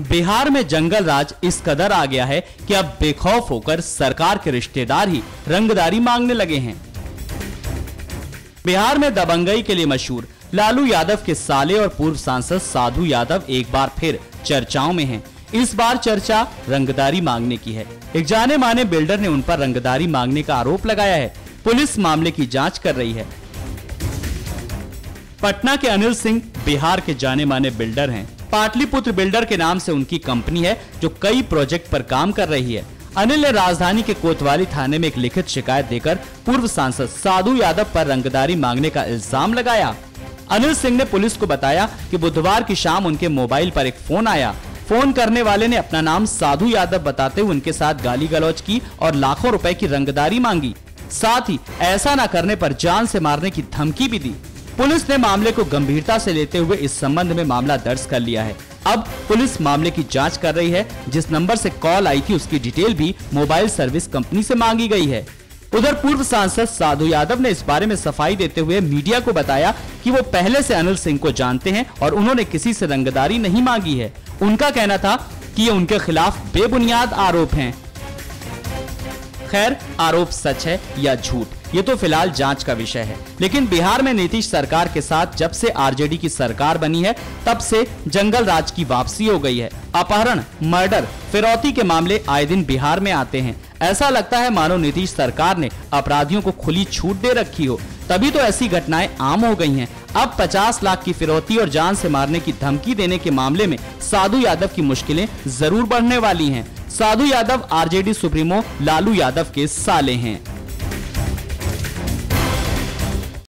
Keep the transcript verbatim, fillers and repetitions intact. बिहार में जंगल राज इस कदर आ गया है कि अब बेखौफ होकर सरकार के रिश्तेदार ही रंगदारी मांगने लगे हैं। बिहार में दबंगई के लिए मशहूर लालू यादव के साले और पूर्व सांसद साधु यादव एक बार फिर चर्चाओं में हैं। इस बार चर्चा रंगदारी मांगने की है। एक जाने माने बिल्डर ने उन पर रंगदारी मांगने का आरोप लगाया है। पुलिस मामले की जांच कर रही है। पटना के अनिल सिंह बिहार के जाने माने बिल्डर हैं। पाटली पुत्र बिल्डर के नाम से उनकी कंपनी है जो कई प्रोजेक्ट पर काम कर रही है। अनिल ने राजधानी के कोतवाली थाने में एक लिखित शिकायत देकर पूर्व सांसद साधु यादव पर रंगदारी मांगने का इल्जाम लगाया। अनिल सिंह ने पुलिस को बताया कि बुधवार की शाम उनके मोबाइल पर एक फोन आया। फोन करने वाले ने अपना नाम साधु यादव बताते हुए उनके साथ गाली गलौज की और लाखों रुपए की रंगदारी मांगी। साथ ही ऐसा न करने पर जान से मारने की धमकी भी दी। पुलिस ने मामले को गंभीरता से लेते हुए इस संबंध में मामला दर्ज कर लिया है। अब पुलिस मामले की जांच कर रही है। जिस नंबर से कॉल आई थी उसकी डिटेल भी मोबाइल सर्विस कंपनी से मांगी गई है। उधर पूर्व सांसद साधु यादव ने इस बारे में सफाई देते हुए मीडिया को बताया कि वो पहले से अनिल सिंह को जानते हैं और उन्होंने किसी से रंगदारी नहीं मांगी है। उनका कहना था कि ये उनके खिलाफ बेबुनियाद आरोप हैं। खैर, आरोप सच है या झूठ ये तो फिलहाल जांच का विषय है। लेकिन बिहार में नीतीश सरकार के साथ जब से आरजेडी की सरकार बनी है तब से जंगल राज की वापसी हो गई है। अपहरण, मर्डर, फिरौती के मामले आए दिन बिहार में आते हैं। ऐसा लगता है मानो नीतीश सरकार ने अपराधियों को खुली छूट दे रखी हो, तभी तो ऐसी घटनाएं आम हो गई हैं। अब पचास लाख की फिरौती और जान से मारने की धमकी देने के मामले में साधु यादव की मुश्किलें जरूर बढ़ने वाली हैं। साधु यादव आरजेडी सुप्रीमो लालू यादव के साले हैं।